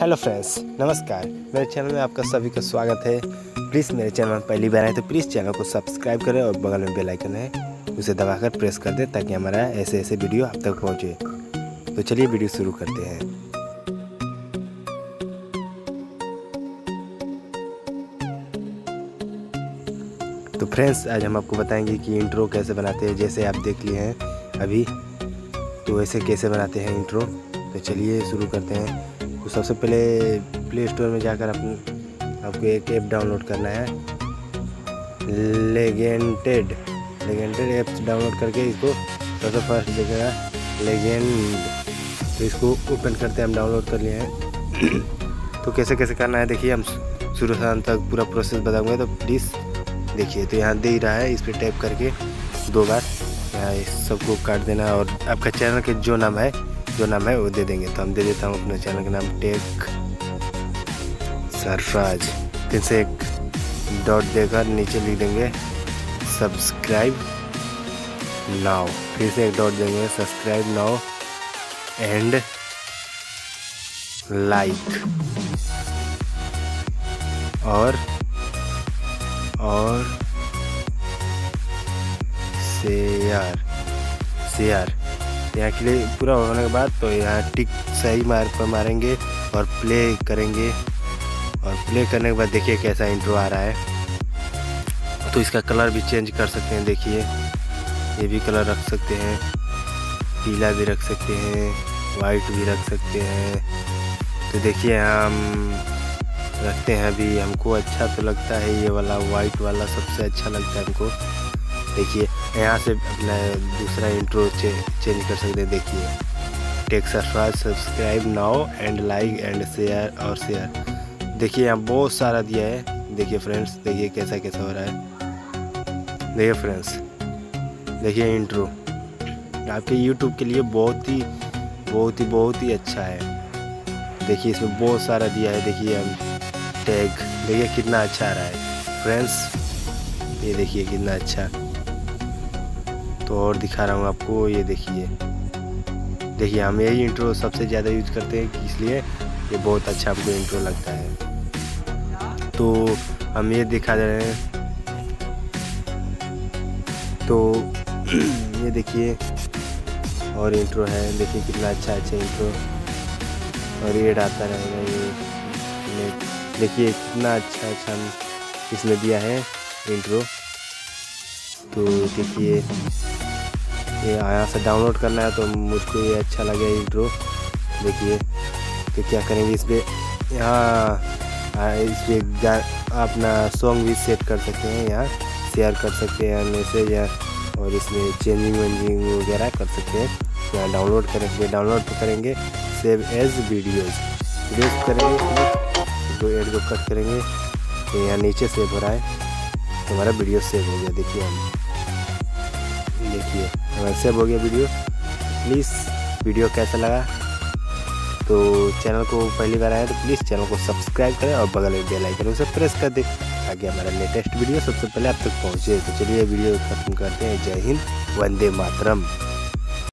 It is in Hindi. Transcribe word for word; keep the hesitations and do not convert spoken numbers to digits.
हेलो फ्रेंड्स, नमस्कार। मेरे चैनल में आपका सभी का स्वागत है। प्लीज़ मेरे चैनल में पहली बार आए तो प्लीज़ चैनल को सब्सक्राइब करें और बगल में बेल आइकन है उसे दबाकर प्रेस कर दें ताकि हमारा ऐसे ऐसे वीडियो आप तक पहुंचे। तो चलिए वीडियो शुरू करते हैं। तो फ्रेंड्स, आज हम आपको बताएंगे कि इंट्रो कैसे बनाते हैं। जैसे आप देख लिए हैं अभी, तो वैसे कैसे बनाते हैं इंट्रो। तो चलिए शुरू करते हैं। तो सबसे पहले प्ले स्टोर में जाकर अपन आपको एक ऐप डाउनलोड करना है, लेगेंटेड लेगेंटेड ऐप्स डाउनलोड करके इसको सबसे फर्स्ट देखेगा लेगेंड। तो इसको ओपन करते हैं, हम डाउनलोड कर लिए हैं। तो कैसे कैसे करना है देखिए, हम शुरू से अंत तक पूरा प्रोसेस बताऊंगा, तो प्लीज़ देखिए। तो यहाँ दे ही रहा है, इस पर टैप करके दो बार यहाँ सबको काट देना और आपका चैनल के जो नाम है जो नाम है वो दे देंगे। तो हम दे देता हूँ अपने चैनल का नाम टेक सरफराज, तीन से एक डॉट देकर नीचे लिख देंगे सब्सक्राइब नाउ, फिर से एक डॉट देंगे सब्सक्राइब नाउ एंड लाइक और और शेयर शेयर यहाँ के लिए पूरा होने के बाद तो यहाँ टिक सही मार्ग पर मारेंगे और प्ले करेंगे। और प्ले करने के बाद देखिए कैसा इंट्रो आ रहा है। तो इसका कलर भी चेंज कर सकते हैं, देखिए ये भी कलर रख सकते हैं, पीला भी रख सकते हैं, वाइट भी रख सकते हैं। तो देखिए हम रखते हैं, अभी हमको अच्छा तो लगता है ये वाला, वाइट वाला सबसे अच्छा लगता है हमको। देखिए यहाँ से अपना दूसरा इंट्रो चे, चेंज कर सकते हैं। देखिए tech Sarfaraz subscribe now and like and share और शेयर। देखिए यहाँ बहुत सारा दिया है। देखिए फ्रेंड्स, देखिए कैसा कैसा हो रहा है। देखिए फ्रेंड्स, देखिए इंट्रो आपके यूट्यूब के लिए बहुत ही बहुत ही बहुत ही अच्छा है। देखिए इसमें बहुत सारा दिया है। देखिए हम टैग, देखिए कितना अच्छा आ रहा है फ्रेंड्स, ये देखिए कितना अच्छा। तो और दिखा रहा हूँ आपको, ये देखिए देखिए हम यही इंट्रो सबसे ज़्यादा यूज करते हैं, इसलिए ये बहुत अच्छा आपको इंट्रो लगता है। तो हम ये दिखा दे रहे हैं, तो ये देखिए और इंट्रो है। देखिए कितना अच्छा अच्छा इंट्रो और एड आता रहेगा। ये देखिए कितना अच्छा अच्छा इसमें दिया है इंट्रो। तो देखिए ये यहाँ से डाउनलोड करना है, तो मुझको ये अच्छा लगे इंट्रो। देखिए तो क्या करेंगे, इस पर यहाँ इस पर अपना सॉन्ग भी सेट कर सकते हैं, यहाँ शेयर कर सकते हैं मैसेज या और इसमें चेंजिंग वेंजिंग वगैरह कर सकते हैं। यहाँ डाउनलोड करेंगे, डाउनलोड करेंगे सेव एज वीडियोज़ वीडियोज करेंगे, तो एड को कट करेंगे। तो यहाँ नीचे सेव हो रहा है, हमारा वीडियो सेव हो गया। देखिए हम देखिए हमारा सेव हो गया वीडियो। प्लीज़ वीडियो कैसा लगा, तो चैनल को पहली बार आए तो प्लीज़ चैनल को सब्सक्राइब करें और बगल में बेल आइकन उसे प्रेस कर दें ताकि हमारा लेटेस्ट वीडियो सबसे पहले आप तक पहुंचे। तो चलिए वीडियो खत्म करते हैं। जय हिंद, वंदे मातरम।